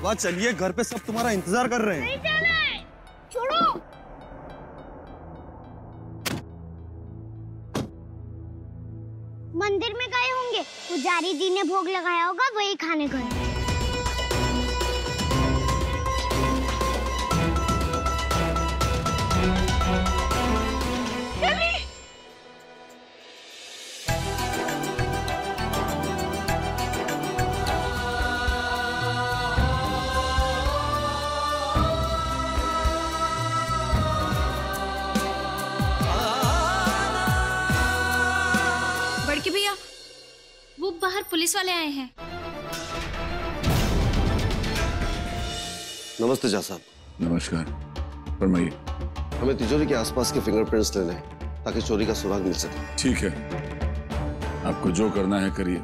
अब चलिए, घर पे सब तुम्हारा इंतजार कर रहे हैं। नहीं जाना है, छोड़ो। मंदिर में गए होंगे, पुजारी जी ने भोग लगाया होगा, वही खाने गए। भैया, वो बाहर पुलिस वाले आए हैं। नमस्ते जा साहब। नमस्कार, फरमाइए। हमें तिजोरी के आसपास के फिंगरप्रिंट्स लेने हैं ताकि चोरी का सुराग मिल सके। ठीक है, आपको जो करना है करिए।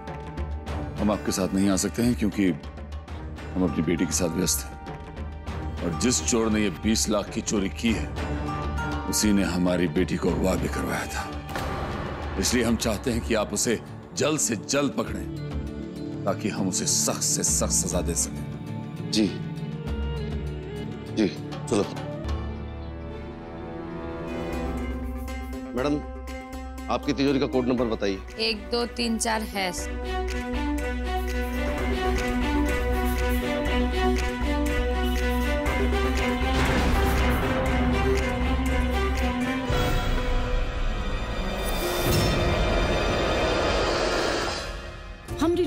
हम आपके साथ नहीं आ सकते हैं क्योंकि हम अपनी बेटी के साथ व्यस्त हैं, और जिस चोर ने ये 20 लाख की चोरी की है उसी ने हमारी बेटी को अगवा भी करवाया था। इसलिए हम चाहते हैं कि आप उसे जल्द से जल्द पकड़ें ताकि हम उसे सख्त से सख्त सजा दे सकें। जी जी, चलो। मैडम, आपकी तिजोरी का कोड नंबर बताइए। 1 2 3 4 है।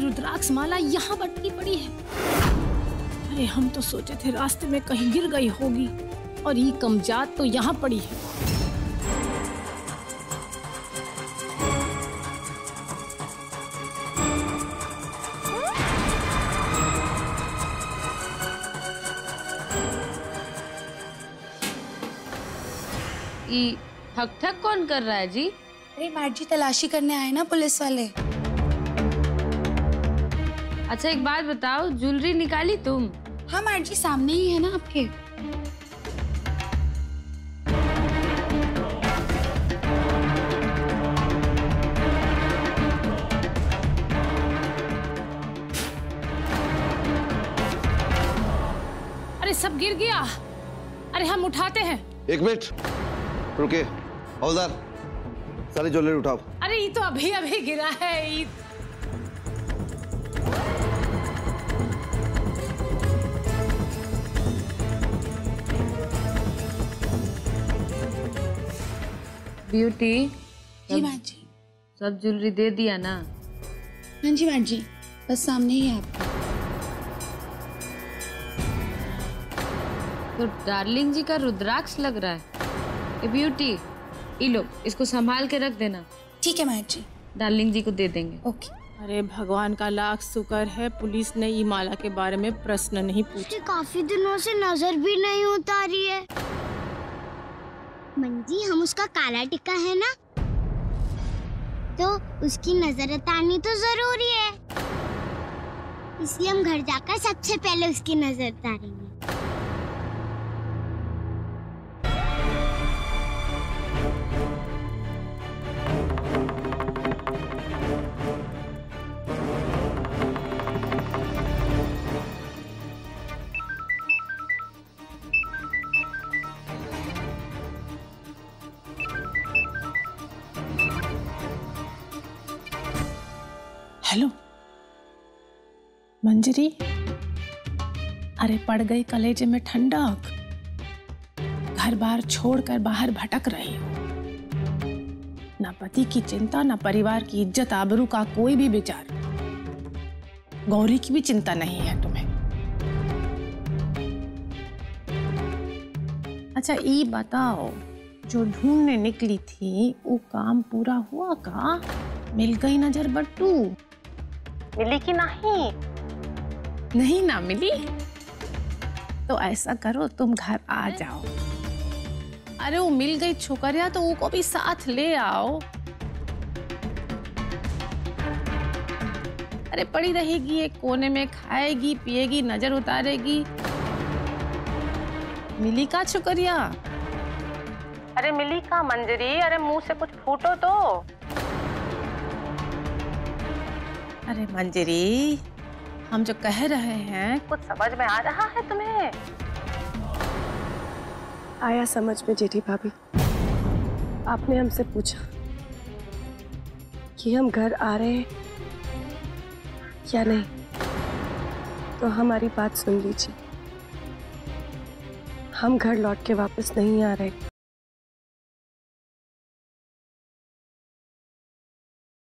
रुद्राक्ष माला यहाँ बटकी पड़ी है। अरे हम तो सोचे थे रास्ते में कहीं गिर गई होगी, और ये कमजात तो यहाँ पड़ी है। ये ठक-ठक कौन कर रहा है जी? अरे मैट जी, तलाशी करने आए ना पुलिस वाले। अच्छा एक बात बताओ, ज्वेलरी निकाली तुम? हाँ मैडम जी, सामने ही है ना आपके। अरे सब गिर गया। अरे हम उठाते हैं। एक मिनट रुके, हवलदार सारी ज्वेलरी उठाओ। अरे ये तो अभी अभी गिरा है। ब्यूटी, जी मैम जी, सब ज्वेलरी दे दिया ना? हाँ जी मैम जी, बस सामने ही है आपका। तो डार्लिंग जी का रुद्राक्ष लग रहा है। ए ब्यूटी, ये लो, इसको संभाल के रख देना। ठीक है मैम जी, डार्लिंग जी को दे देंगे। ओके। अरे भगवान का लाख शुक्र है पुलिस ने ये माला के बारे में प्रश्न नहीं पूछा। काफी दिनों से नजर भी नहीं उतारी है। मंजी, हम उसका काला टिक्का है ना, तो उसकी नजर उतारनी तो जरूरी है, इसलिए हम घर जाकर सबसे पहले उसकी नजर उतारेंगे। हेलो मंजरी, अरे पड़ गई कलेजे में ठंडक। घर बार छोड़कर बाहर भटक रही हो, ना पति की चिंता, ना परिवार की इज्जत आबरू का कोई भी विचार। गौरी की भी चिंता नहीं है तुम्हें। अच्छा ये बताओ, जो ढूंढने निकली थी वो काम पूरा हुआ का? मिल गई नजर बट्टू? मिली कि नहीं? नहीं ना मिली, तो ऐसा करो तुम घर आ जाओ। अरे वो मिल गई छोकरिया तो वो को भी साथ ले आओ। अरे पड़ी रहेगी एक कोने में, खाएगी पिएगी नजर उतारेगी। मिली का छोकरिया? अरे मिली का मंजरी, अरे मुंह से कुछ फूटो तो। अरे मंजरी, हम जो कह रहे हैं कुछ समझ में आ रहा है तुम्हें? आया समझ में जेठी भाभी। आपने हमसे पूछा कि हम घर आ रहे हैं या नहीं, तो हमारी बात सुन लीजिए। हम घर लौट के वापस नहीं आ रहे।